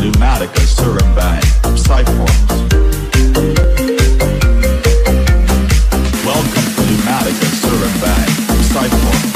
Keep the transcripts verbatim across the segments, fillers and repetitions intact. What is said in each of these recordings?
Lunatica, Surambang, Cyforms. Welcome to Lunatica, Surambang, Cyforms.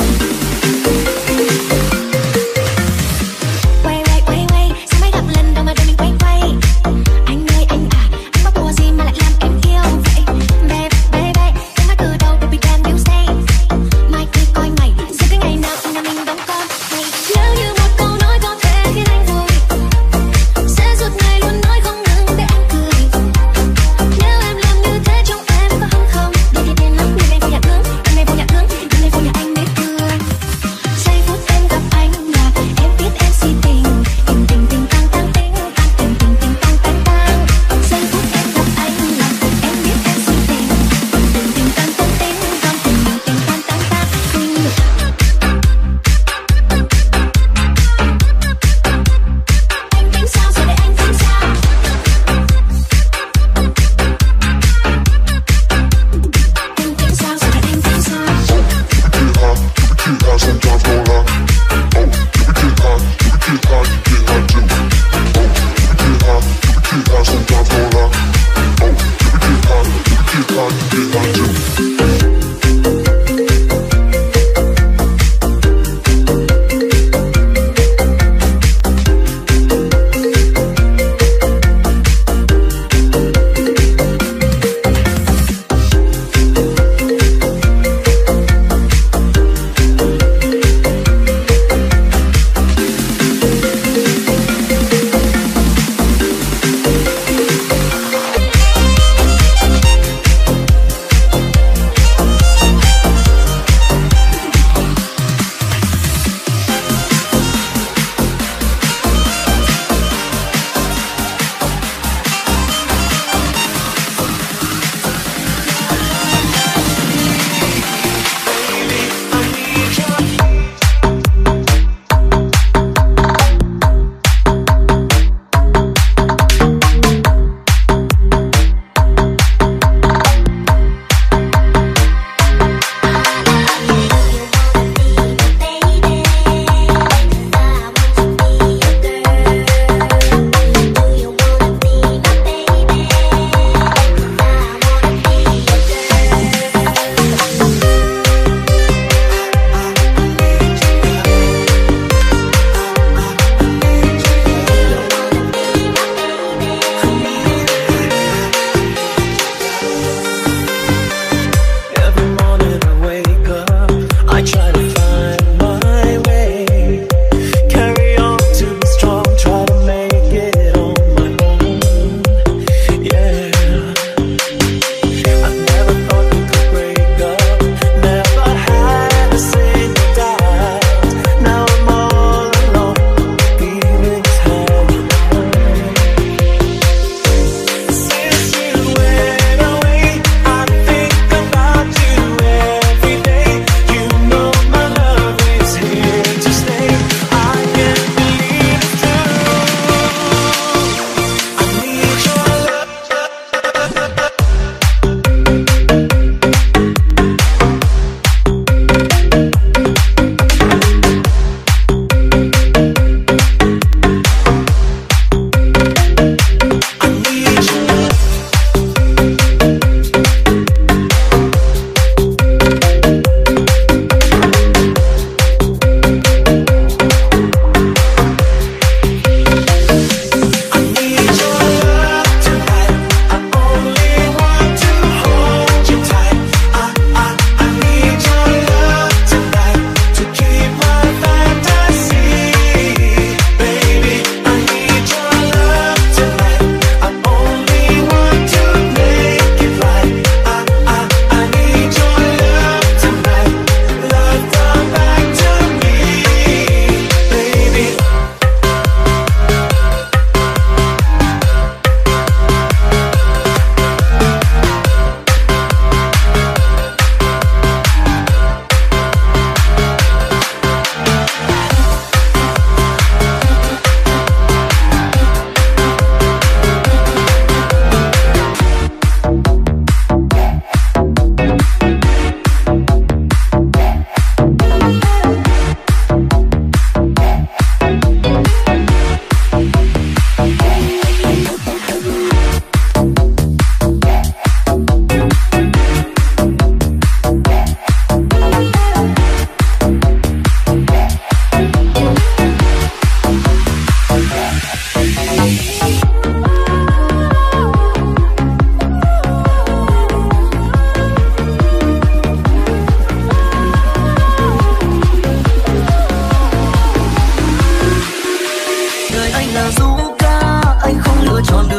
Mỗi khi giấc mơ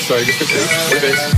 Sorry, just a bit. Tonight.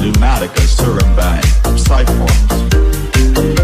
Lumatica, Surimbang, Cyclops.